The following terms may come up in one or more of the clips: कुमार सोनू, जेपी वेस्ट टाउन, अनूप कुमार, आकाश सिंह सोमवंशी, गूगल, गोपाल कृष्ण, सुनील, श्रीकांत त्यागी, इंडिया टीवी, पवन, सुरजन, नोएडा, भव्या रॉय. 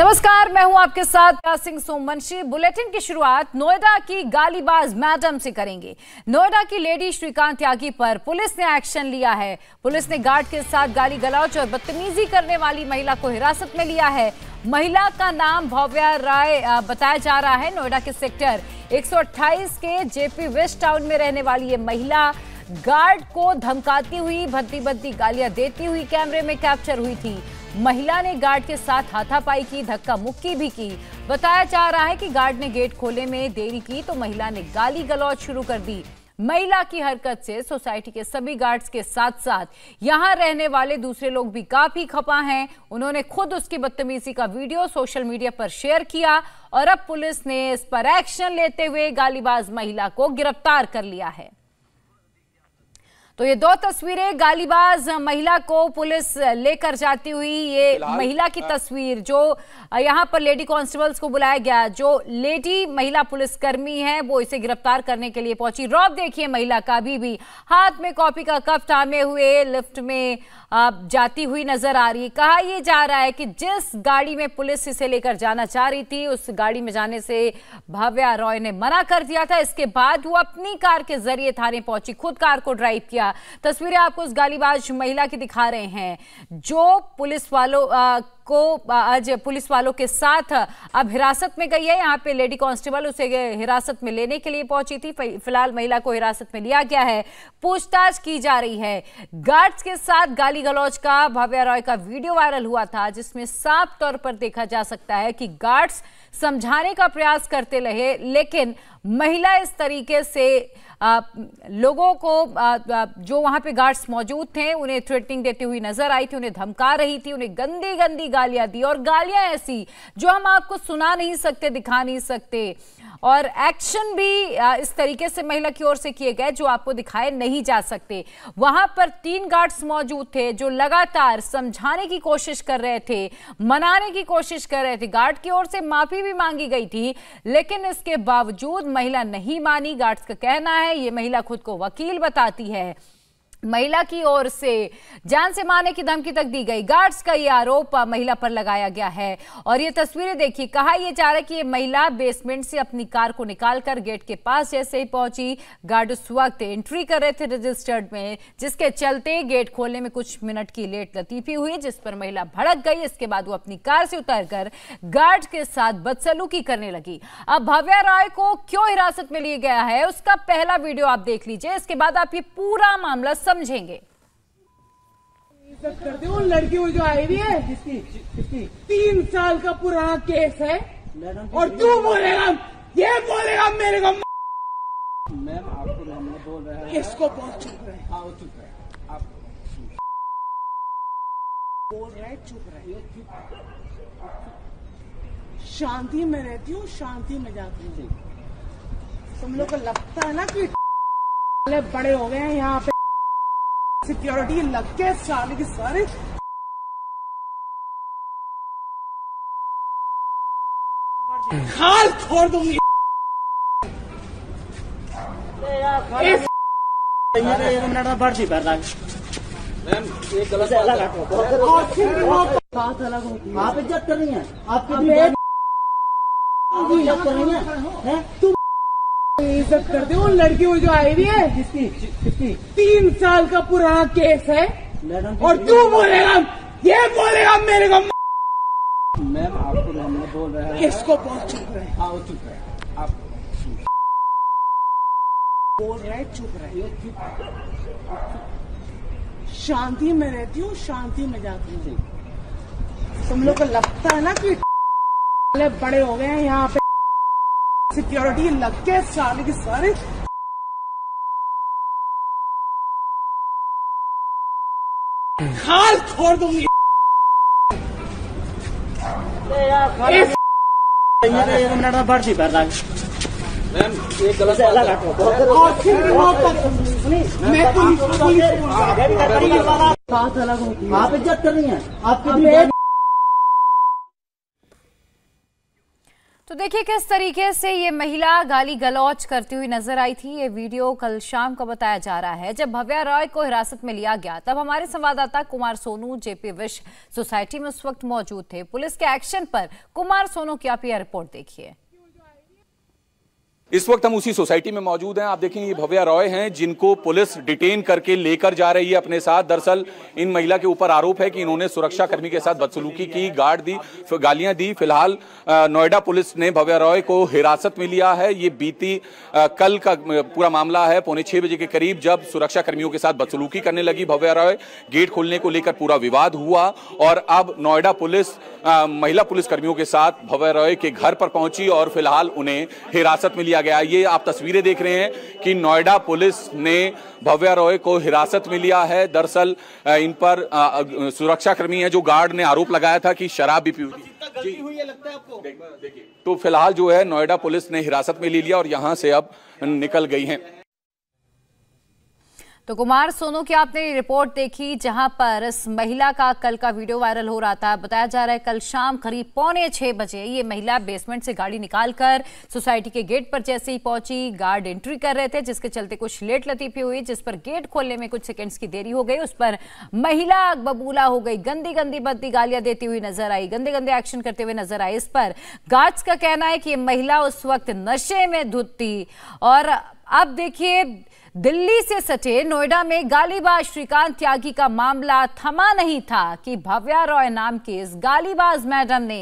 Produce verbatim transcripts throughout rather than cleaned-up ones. नमस्कार, मैं हूं आपके साथ आकाश सिंह सोमवंशी। बुलेटिन की शुरुआत नोएडा की गालीबाज मैडम से करेंगे। नोएडा की लेडी श्रीकांत त्यागी पर पुलिस ने एक्शन लिया है। पुलिस ने गार्ड के साथ गाली गलौज और बदतमीजी करने वाली महिला को हिरासत में लिया है। महिला का नाम भव्या रॉय बताया जा रहा है। नोएडा के सेक्टर एक सौ अट्ठाईस के जेपी वेस्ट टाउन में रहने वाली ये महिला गार्ड को धमकाती हुई, भद्दी भद्दी गालियां देती हुई कैमरे में कैप्चर हुई थी। महिला ने गार्ड के साथ हाथापाई की, धक्का मुक्की भी की। बताया जा रहा है कि गार्ड ने गेट खोले में देरी की तो महिला ने गाली गलौज शुरू कर दी। महिला की हरकत से सोसाइटी के सभी गार्ड्स के साथ साथ यहां रहने वाले दूसरे लोग भी काफी खपा हैं। उन्होंने खुद उसकी बदतमीजी का वीडियो सोशल मीडिया पर शेयर किया और अब पुलिस ने इस पर एक्शन लेते हुए गालीबाज महिला को गिरफ्तार कर लिया है। तो ये दो तस्वीरें गालीबाज महिला को पुलिस लेकर जाती हुई, ये महिला की तस्वीर जो यहाँ पर लेडी कांस्टेबल्स को बुलाया गया, जो लेडी महिला पुलिसकर्मी है वो इसे गिरफ्तार करने के लिए पहुंची। रौब देखिए महिला का, अभी भी हाथ में कॉपी का कप थामे हुए लिफ्ट में जाती हुई नजर आ रही। कहा यह जा रहा है कि जिस गाड़ी में पुलिस इसे लेकर जाना चाह रही थी उस गाड़ी में जाने से भव्या रॉय ने मना कर दिया था। इसके बाद वो अपनी कार के जरिए थाने पहुंची, खुद कार को ड्राइव किया। तस्वीरें आपको उस गालीबाज महिला की दिखा रहे हैं जो पुलिस वालों आ, को आज पुलिस वालों के साथ अब हिरासत में गई है। यहाँ पे लेडी कांस्टेबल उसे हिरासत में लेने के लिए पहुंची थी। फिलहाल महिला को हिरासत में लिया गया है, पूछताछ की जा रही है। गार्ड्स के साथ गाली गलौज का भव्या रॉय का वीडियो वायरल हुआ था जिसमें साफ तौर पर देखा जा सकता है कि गार्ड्स समझाने का प्रयास करते रहे लेकिन महिला इस तरीके से आ, लोगों को आ, जो वहां पे गार्ड्स मौजूद थे उन्हें थ्रेटनिंग देती हुई नजर आई थी, उन्हें धमका रही थी, उन्हें गंदी गंदी गालियां दी और गालियां ऐसी जो हम आपको सुना नहीं सकते, दिखा नहीं सकते। और एक्शन भी आ, इस तरीके से महिला की ओर से किए गए जो आपको दिखाए नहीं जा सकते। वहां पर तीन गार्ड्स मौजूद थे जो लगातार समझाने की कोशिश कर रहे थे, मनाने की कोशिश कर रहे थे। गार्ड की ओर से माफी भी मांगी गई थी लेकिन इसके बावजूद महिला नहीं मानी। गार्ड्स का कहना है, ये महिला खुद को वकील बताती है, महिला की ओर से जान से मारने की धमकी तक दी गई। गार्ड्स का ये आरोप महिला पर लगाया गया है। और ये तस्वीरें देखिए, कहा यह जा रहा है कि ये महिला बेसमेंट से अपनी कार को निकालकर गेट के पास जैसे ही पहुंची, गार्ड उस वक्त एंट्री कर रहे थे रजिस्टर्ड में, जिसके चलते गेट खोलने में कुछ मिनट की लेट लतीफी हुई जिस पर महिला भड़क गई। इसके बाद वो अपनी कार से उतरकर गार्ड के साथ बदसलूकी करने लगी। अब भव्या रॉय को क्यों हिरासत में लिया गया है उसका पहला वीडियो आप देख लीजिए, इसके बाद आप ये पूरा मामला समझेंगे। उन लड़कियों जो आई हुई है किसकी किसकी तीन साल का पुराना केस है और तू बोलेगा, ये बोलेगा मेरे को। मैम आपको हम बोल रहे हैं, इसको बहुत चुप रहे, हाँ वो चुप रहे, आप बोल रहे चुप रहे। शांति में रहती हूँ, शांति में जाती हूँ। तुम लोग को लगता है ना कि बड़े हो गए हैं, यहाँ पे सिक्योरिटी लग के सारे के सारे खाल छोड़ दूंगी। बात अलग होगी, आप इज्जत कर रही हैं, आपकी इज्जत कर रही हैं, तुम इज्जत करते हो। उन लड़कियों जो आई हुई है किसकी किसकी तीन साल का पुराना केस है और तू बोलेगा, ये बोलेगा मेरे को। मैम आपको हम बोल रहे हैं, इसको बहुत चुप रहे, हाँ वो चुप रहे, आप बोल रहे चुप रहे। शांति में रहती हूँ, शांति में जाती हूँ। तुम लोग को लगता है ना कि बड़े हो गए हैं, यहाँ पे सिक्योरिटी लग के सारे के सारे खाल छोड़ दूंगी। बढ़ती बर्दाश्त मैम ये गलत है, बात अलग होगी, आप इज्जत कर रही हैं, आपकी। तो देखिए किस तरीके से ये महिला गाली गलौच करती हुई नजर आई थी। ये वीडियो कल शाम का बताया जा रहा है जब भव्या रॉय को हिरासत में लिया गया। तब हमारे संवाददाता कुमार सोनू JP west society में उस वक्त मौजूद थे। पुलिस के एक्शन पर कुमार सोनू की आप यह रिपोर्ट देखिए। इस वक्त हम उसी सोसाइटी में मौजूद हैं। आप देखें ये भव्या रॉय हैं जिनको पुलिस डिटेन करके लेकर जा रही है अपने साथ। दरअसल इन महिला के ऊपर आरोप है कि इन्होंने सुरक्षा कर्मी के साथ बदसलूकी की, गार्ड दी, गालियां दी। फिलहाल नोएडा पुलिस ने भव्या रॉय को हिरासत में लिया है। ये बीती कल का पूरा मामला है। पौने छह बजे के करीब जब सुरक्षा कर्मियों के साथ बदसलूकी करने लगी भव्या रॉय, गेट खोलने को लेकर पूरा विवाद हुआ और अब नोएडा पुलिस महिला पुलिसकर्मियों के साथ भव्या रॉय के घर पर पहुंची और फिलहाल उन्हें हिरासत में गया। ये आप तस्वीरें देख रहे हैं कि नोएडा पुलिस ने भव्या रॉय को हिरासत में लिया है। दरअसल इन पर सुरक्षाकर्मी है जो गार्ड ने आरोप लगाया था कि शराब भी पी जी हुई है, लगता है आपको। देखिए तो फिलहाल जो है नोएडा पुलिस ने हिरासत में ले लिया और यहां से अब निकल गई हैं। तो कुमार सोनू की आपने रिपोर्ट देखी जहां पर इस महिला का कल का वीडियो वायरल हो रहा था। बताया जा रहा है कल शाम करीब पौने छह बजे ये महिला बेसमेंट से गाड़ी निकालकर सोसाइटी के गेट पर जैसे ही पहुंची, गार्ड एंट्री कर रहे थे जिसके चलते कुछ लेट लतीफी हुई, जिस पर गेट खोलने में कुछ सेकंड्स की देरी हो गई। उस पर महिला बबूला हो गई, गंदी गंदी बद्दी गालियां देती हुई नजर आई, गंदे गंदे एक्शन करते हुए नजर आई। इस पर गार्ड्स का कहना है कि ये महिला उस वक्त नशे में धुत थी। और अब देखिए दिल्ली से सटे नोएडा में गालीबाज श्रीकांत त्यागी का मामला थमा नहीं था कि भव्या रॉय नाम के इस गालीबाज मैडम ने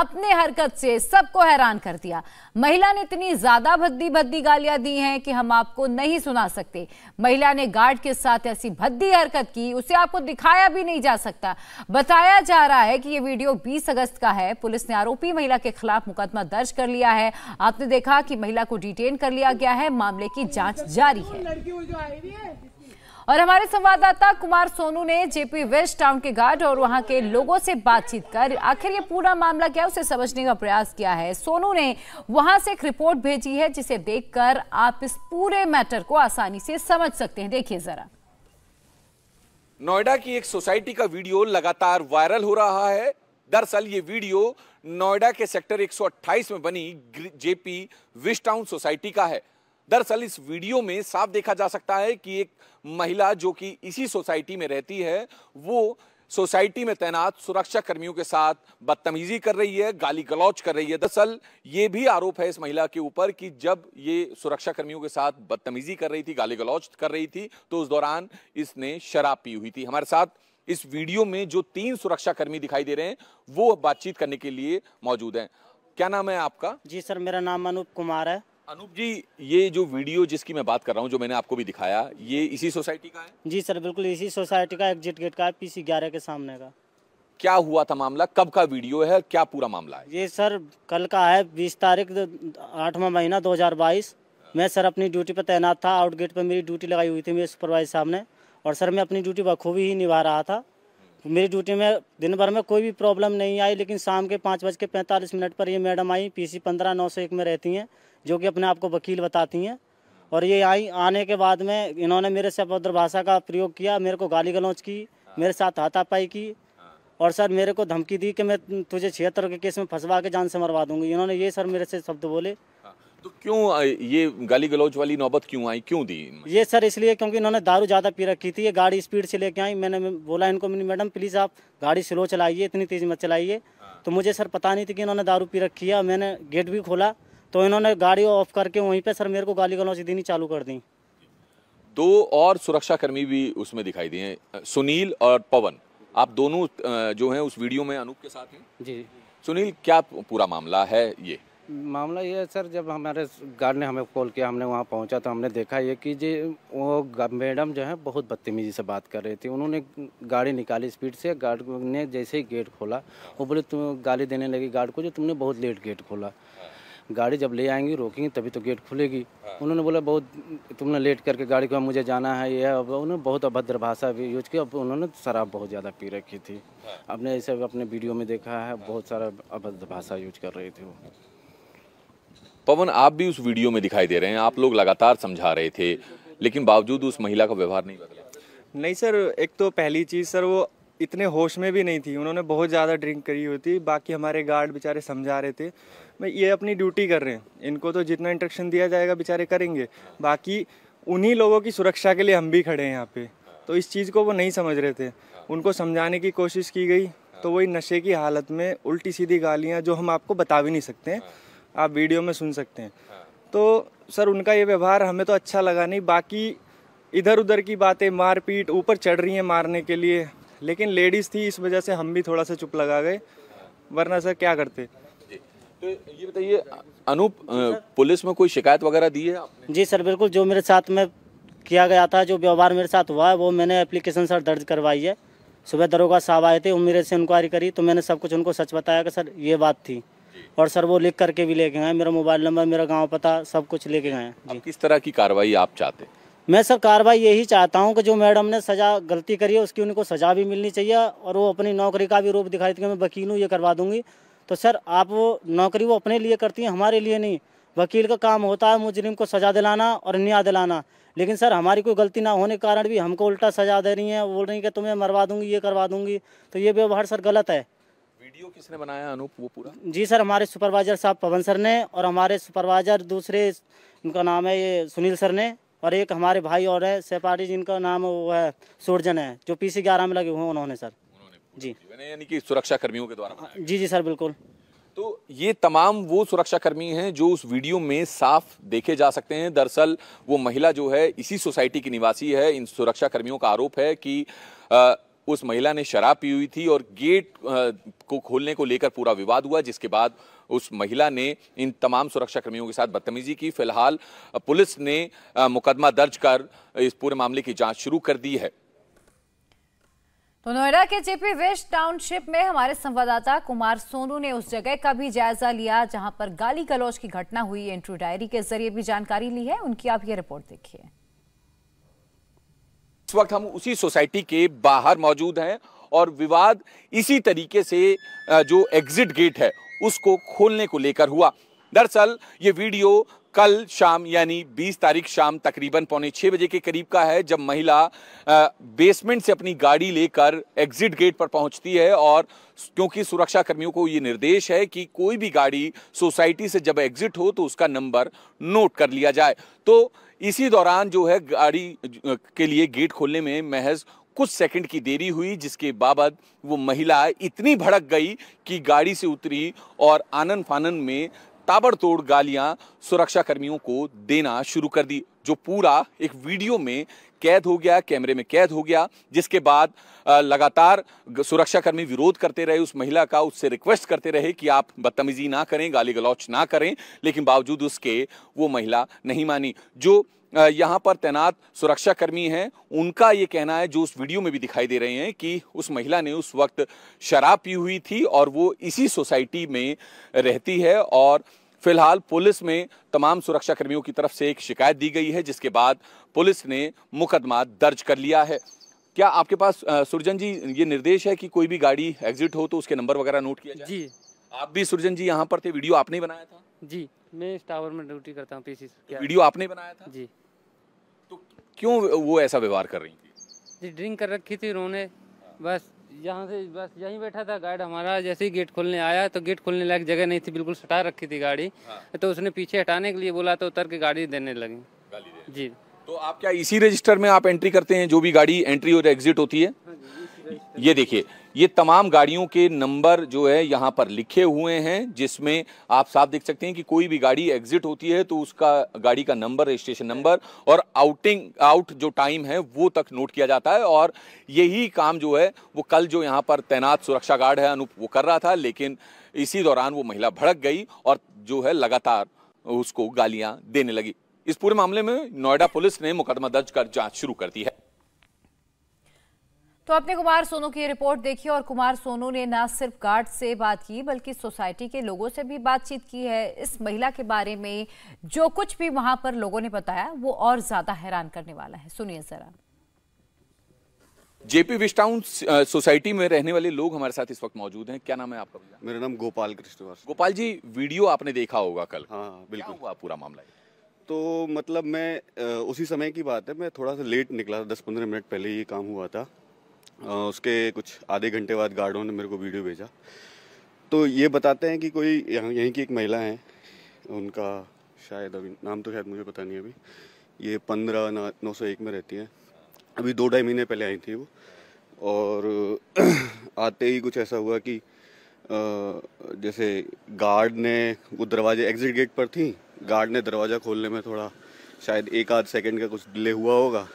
अपने हरकत से सबको हैरान कर दिया। महिला ने इतनी ज्यादा भद्दी भद्दी गालियां दी हैं कि हम आपको नहीं सुना सकते। महिला ने गार्ड के साथ ऐसी भद्दी हरकत की उसे आपको दिखाया भी नहीं जा सकता। बताया जा रहा है कि ये वीडियो बीस अगस्त का है। पुलिस ने आरोपी महिला के खिलाफ मुकदमा दर्ज कर लिया है। आपने देखा कि महिला को डिटेन कर लिया गया है, मामले की जांच जारी है। और हमारे संवाददाता कुमार सोनू ने जेपी वेस्ट टाउन के गार्ड और वहां के लोगों से बातचीत कर आखिर ये पूरा मामला क्या है उसे समझने का प्रयास किया है। सोनू ने वहां से एक रिपोर्ट भेजी है जिसे देखकर आप इस पूरे मैटर को आसानी से समझ सकते हैं। देखिए जरा। नोएडा की एक सोसाइटी का वीडियो लगातार वायरल हो रहा है। दरअसल ये वीडियो नोएडा के सेक्टर एक सौ अट्ठाईस में बनी जेपी वेस्ट टाउन सोसाइटी का है। दरअसल इस वीडियो में साफ देखा जा सकता है कि एक महिला जो कि इसी सोसाइटी में रहती है वो सोसाइटी में तैनात सुरक्षा कर्मियों के साथ बदतमीजी कर रही है, गाली गलौच कर रही है। दरअसल ये भी आरोप है इस महिला के ऊपर कि जब ये सुरक्षा कर्मियों के साथ बदतमीजी कर रही थी, गाली गलौच कर रही थी, तो उस दौरान इसने शराब पी हुई थी। हमारे साथ इस वीडियो में जो तीन सुरक्षा कर्मी दिखाई दे रहे हैं वो बातचीत करने के लिए मौजूद हैं। क्या नाम है आपका? जी सर, मेरा नाम अनूप कुमार है। अनूप जी, ये जो वीडियो जिसकी मैं बात कर रहा हूँ, जो मैंने आपको भी दिखाया, ये इसी सोसाइटी का है? जी सर बिल्कुल, इसी सोसाइटी का एग्जिट गेट का, पीसी ग्यारह के सामने का। क्या हुआ था मामला, कब का वीडियो है, क्या पूरा मामला है? ये सर कल का है, बीस तारीख आठवां महीना दो हज़ार बाईस। मैं सर अपनी ड्यूटी पर तैनात था, आउटगेट पर मेरी ड्यूटी लगाई हुई थी मेरे सुपरवाइजर साहब ने, और सर मैं अपनी ड्यूटी बखूबी ही निभा रहा था। मेरी ड्यूटी में दिन भर में कोई भी प्रॉब्लम नहीं आई, लेकिन शाम के पाँच बज के पैंतालीस मिनट पर ये मैडम आई, पीसी पंद्रह नौ सौ एक में रहती हैं, जो कि अपने आप को वकील बताती हैं। और ये आई, आने के बाद में इन्होंने मेरे से अभद्र भाषा का प्रयोग किया, मेरे को गाली गलौच की, मेरे साथ हाथापाई की, और सर मेरे को धमकी दी कि मैं तुझे छिहत्तर के केस में फंसवा के जान से मरवा दूंगी। इन्होंने ये सर मेरे से शब्द बोले। तो क्यों ये गाली गलौच वाली नौबत क्यों आई, क्यों दी? ये सर इसलिए क्योंकि इन्होंने दारू ज़्यादा पी रखी थी। ये गाड़ी स्पीड से लेके आई, मैंने बोला इनको, मैडम प्लीज़ आप गाड़ी स्लो चलाइए, इतनी तेज़ मत चलाइए। तो मुझे सर पता नहीं थी कि इन्होंने दारू पी रखी है। मैंने गेट भी खोला तो इन्होंने गाड़ी ऑफ करके वहीं पे सर मेरे को गाली गलौच देनी चालू कर दी। दो और सुरक्षाकर्मी भी उसमें दिखाई दिए, सुनील और पवन। आप दोनों जो हैं उस वीडियो में अनूप के साथ हैं। जी सुनील, क्या पूरा मामला है? ये मामला ये है सर, जब हमारे गार्ड ने हमें कॉल किया, हमने वहाँ पहुँचा तो हमने देखा ये कि जी वो मैडम जो है बहुत बदतमीजी से बात कर रही थी। उन्होंने गाड़ी निकाली स्पीड से, गार्ड ने जैसे ही गेट खोला वो बोले तुम गाली देने लगी गार्ड को, जो तुमने बहुत लेट गेट खोला, गाड़ी जब ले आएंगी रोकेंगी तभी तो गेट खुलेगी। उन्होंने बोला बहुत तुमने लेट करके गाड़ी को, मुझे जाना है ये है। अब उन्होंने बहुत अभद्र भाषा भी यूज की। अब उन्होंने शराब बहुत ज़्यादा पी रखी थी, आपने ऐसे अपने वीडियो में देखा है, बहुत सारा अभद्र भाषा यूज कर रही थी वो। पवन, आप भी उस वीडियो में दिखाई दे रहे हैं, आप लोग लगातार समझा रहे थे लेकिन बावजूद उस महिला का व्यवहार नहीं बदला। नहीं सर, एक तो पहली चीज़ सर वो इतने होश में भी नहीं थी, उन्होंने बहुत ज़्यादा ड्रिंक करी हुई थी। बाकी हमारे गार्ड बेचारे समझा रहे थे, भाई ये अपनी ड्यूटी कर रहे हैं, इनको तो जितना इंस्ट्रक्शन दिया जाएगा बेचारे करेंगे, बाकी उन्हीं लोगों की सुरक्षा के लिए हम भी खड़े हैं यहाँ पे। तो इस चीज़ को वो नहीं समझ रहे थे, उनको समझाने की कोशिश की गई तो वही नशे की हालत में उल्टी सीधी गालियाँ जो हम आपको बता भी नहीं सकते हैं, आप वीडियो में सुन सकते हैं। तो सर उनका ये व्यवहार हमें तो अच्छा लगा नहीं। बाकी इधर उधर की बातें, मारपीट, ऊपर चढ़ रही हैं मारने के लिए, लेकिन लेडीज़ थी इस वजह से हम भी थोड़ा सा चुप लगा गए, वरना सर क्या करते। तो ये बताइए अनूप, पुलिस में कोई शिकायत वगैरह दी है आपने? जी सर बिल्कुल, जो मेरे साथ में किया गया था, जो व्यवहार मेरे साथ हुआ है वो मैंने एप्लीकेशन सर दर्ज करवाई है। सुबह दरोगा साहब आए थे, मेरे से इंक्वायरी करी तो मैंने सब कुछ उनको सच बताया कि सर ये बात थी, और सर वो लिख करके भी लेके गए, मेरा मोबाइल नंबर, मेरा गाँव पता, सब कुछ लेके गए हैं। किस तरह की कार्रवाई आप चाहते? मैं सर कार्रवाई यही चाहता हूं कि जो मैडम ने सजा गलती करी है उसकी उनको सज़ा भी मिलनी चाहिए, और वो अपनी नौकरी का भी रूप दिखाई थी कि मैं वकील हूँ ये करवा दूंगी। तो सर आप वो नौकरी वो अपने लिए करती हैं, हमारे लिए नहीं। वकील का काम होता है मुजरिम को सज़ा दिलाना और न्याय दिलाना, लेकिन सर हमारी कोई गलती ना होने के कारण भी हमको उल्टा सजा दे रही है, बोल रही है कि तुम्हें मरवा दूँगी, ये करवा दूँगी। तो ये व्यवहार सर गलत है। वीडियो किसने बनाया अनूप वो पूरा? जी सर हमारे सुपरवाइजर साहब पवन सर ने, और हमारे सुपरवाइजर दूसरे उनका नाम है ये सुनील सर ने, और एक हमारे भाई और है सहपाठी जिनका नाम वो है सुरजन है, जो पीसी ग्यारह में लगे हुए हैं उन्होंने सर उन्होंने जी यानी कि सुरक्षा कर्मियों के द्वारा। जी जी सर बिल्कुल। तो ये तमाम वो सुरक्षाकर्मी हैं जो उस वीडियो में साफ देखे जा सकते हैं। दरअसल वो महिला जो है इसी सोसाइटी की निवासी है। इन सुरक्षाकर्मियों का आरोप है कि आ, उस महिला ने शराब पी हुई थी और गेट को खोलने को लेकर पूरा विवाद हुआ, जिसके बाद उस महिला ने इन तमाम सुरक्षाकर्मियों के साथ बदतमीजी की। फिलहाल पुलिस ने मुकदमा दर्ज कर इस पूरे मामले की जांच शुरू कर दी है। तो नोएडा के जेपी वेस्ट टाउनशिप में हमारे संवाददाता कुमार सोनू ने उस जगह का भी जायजा लिया जहां पर गाली गलौज की घटना हुई। एंट्री डायरी के जरिए भी जानकारी ली है उनकी, आप ये रिपोर्ट देखिए। इस वक्त हम उसी सोसाइटी के बाहर मौजूद हैं और विवाद इसी तरीके से जो एग्जिट गेट है उसको खोलने को लेकर हुआ। दरअसल ये वीडियो कल शाम यानी बीस तारीख शाम तकरीबन पौने छः बजे के करीब का है, जब महिला बेसमेंट से अपनी गाड़ी लेकर एग्जिट गेट पर पहुंचती है। और क्योंकि सुरक्षा कर्मियों को ये निर्देश है कि कोई भी गाड़ी सोसाइटी से जब एग्जिट हो तो उसका नंबर नोट कर लिया जाए, तो इसी दौरान जो है गाड़ी के लिए गेट खोलने में महज कुछ सेकंड की देरी हुई, जिसके बाबत वो महिला इतनी भड़क गई कि गाड़ी से उतरी और आनन फानन में ताबड़तोड़ गालियां सुरक्षा कर्मियों को देना शुरू कर दी, जो पूरा एक वीडियो में कैद हो गया, कैमरे में कैद हो गया। जिसके बाद लगातार सुरक्षाकर्मी विरोध करते रहे उस महिला का, उससे रिक्वेस्ट करते रहे कि आप बदतमीजी ना करें, गाली गलौच ना करें, लेकिन बावजूद उसके वो महिला नहीं मानी। जो यहाँ पर तैनात सुरक्षाकर्मी हैं उनका ये कहना है, जो उस वीडियो में भी दिखाई दे रहे हैं, कि उस महिला ने उस वक्त शराब पी हुई थी और वो इसी सोसाइटी में रहती है। और फिलहाल पुलिस में तमाम सुरक्षाकर्मियों की तरफ से एक शिकायत दी गई है, जिसके बाद पुलिस ने मुकदमा दर्ज कर लिया है। क्या आपके पास सुरजन जी ये निर्देश है कि कोई भी गाड़ी एग्जिट हो तो उसके नंबर वगैरह नोट किया जाए? जी। आप भी सुरजन जी यहाँ पर थे, वीडियो आपने बनाया था? जी मैं इस टावर में ड्यूटी करता हूँ। तो वीडियो आपने बनाया था? जी। तो क्यों वो ऐसा व्यवहार कर रही थी? जी ड्रिंक कर रखी थी उन्होंने, बस यहाँ से बस यहीं बैठा था गार्ड हमारा। जैसे ही गेट खोलने आया तो गेट खोलने लायक जगह नहीं थी, बिल्कुल सटा रखी थी गाड़ी। हाँ। तो उसने पीछे हटाने के लिए बोला तो उतर के गाड़ी देने लगी गाली। जी। तो आप क्या इसी रजिस्टर में आप एंट्री करते हैं, जो भी गाड़ी एंट्री और एग्जिट होती है? हाँ जी, ये देखिए ये तमाम गाड़ियों के नंबर जो है यहाँ पर लिखे हुए हैं, जिसमें आप साफ देख सकते हैं कि कोई भी गाड़ी एग्जिट होती है तो उसका गाड़ी का नंबर, रजिस्ट्रेशन नंबर और आउटिंग आउट जो टाइम है वो तक नोट किया जाता है। और यही काम जो है वो कल जो यहाँ पर तैनात सुरक्षा गार्ड है अनूप वो कर रहा था, लेकिन इसी दौरान वो महिला भड़क गई और जो है लगातार उसको गालियाँ देने लगी। इस पूरे मामले में नोएडा पुलिस ने मुकदमा दर्ज कर जाँच शुरू कर दी है। तो आपने कुमार सोनू की रिपोर्ट देखी, और कुमार सोनू ने ना सिर्फ गार्ड से बात की बल्कि सोसाइटी के लोगों से भी बातचीत की है। इस महिला के बारे में जो कुछ भी वहां पर लोगों ने बताया वो और ज्यादा हैरान करने वाला है, सुनिए जरा। जेपी वेस्ट टाउन सोसाइटी में रहने वाले लोग हमारे साथ इस वक्त मौजूद हैं। क्या नाम है आपका? मेरा नाम गोपाल कृष्ण। गोपाल जी वीडियो आपने देखा होगा कल? हाँ बिल्कुल। हुआ पूरा मामला? तो मतलब मैं उसी समय की बात है, मैं थोड़ा सा लेट निकला, दस पंद्रह मिनट पहले ये काम हुआ था। उसके कुछ आधे घंटे बाद गार्डों ने मेरे को वीडियो भेजा, तो ये बताते हैं कि कोई यहाँ यहीं की एक महिला है, उनका शायद अभी नाम तो शायद मुझे पता नहीं अभी, ये पंद्रह नौ सौ एक में रहती है, अभी दो ढाई महीने पहले आई थी वो। और आते ही कुछ ऐसा हुआ कि जैसे गार्ड ने वो दरवाजे एग्जिट गेट पर थी, गार्ड ने दरवाज़ा खोलने में थोड़ा शायद एक आध सेकंड का कुछ डिले हुआ होगा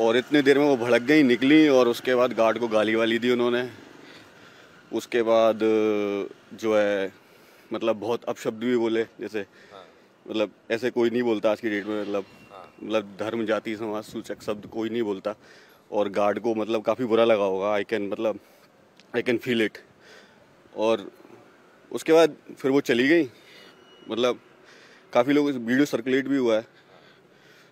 और इतने देर में वो भड़क गई, निकली और उसके बाद गार्ड को गाली वाली दी उन्होंने। उसके बाद जो है मतलब बहुत अपशब्द भी बोले, जैसे मतलब ऐसे कोई नहीं बोलता आज की डेट में, मतलब मतलब धर्म जाति समाज सूचक शब्द कोई नहीं बोलता। और गार्ड को मतलब काफ़ी बुरा लगा होगा, आई कैन मतलब आई कैन फील इट। और उसके बाद फिर वो चली गई, मतलब काफ़ी लोग वीडियो सर्कुलेट भी हुआ है,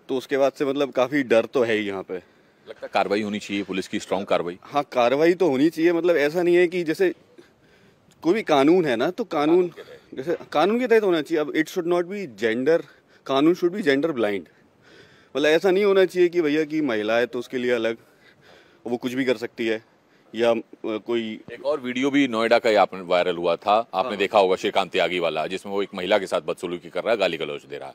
तो उसके बाद से मतलब काफ़ी डर तो है ही यहाँ पे। लगता है कार्रवाई होनी चाहिए, पुलिस की स्ट्रांग कार्रवाई। हाँ कार्रवाई तो होनी चाहिए, मतलब ऐसा नहीं है कि जैसे कोई भी कानून है ना, तो कानून जैसे कानून के तहत होना चाहिए। अब it should not be gender, कानून शुड बी जेंडर ब्लाइंड, मतलब ऐसा नहीं होना चाहिए कि भैया कि महिला है तो उसके लिए अलग वो कुछ भी कर सकती है। या कोई एक और वीडियो भी नोएडा का आपने वायरल हुआ था, आपने देखा होगा श्रीकांत त्यागी वाला, जिसमें वो एक महिला के साथ बदसलूकी कर रहा है, गाली गलौज दे रहा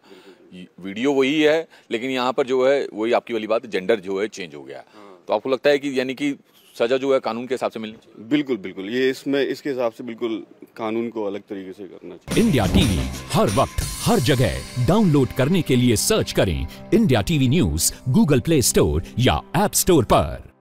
है, वीडियो वही है। लेकिन यहाँ पर जो है वही आपकी वाली बात, जेंडर जो है चेंज हो गया। तो आपको लगता है कि यानी कि सजा जो है कानून के हिसाब से मिलनी चाहिए? बिल्कुल बिल्कुल, ये इसमें इसके हिसाब से बिल्कुल कानून को अलग तरीके से करना चाहिए। इंडिया टीवी हर वक्त हर जगह डाउनलोड करने के लिए सर्च करें इंडिया टीवी news गूगल Play Store या ऐप स्टोर पर।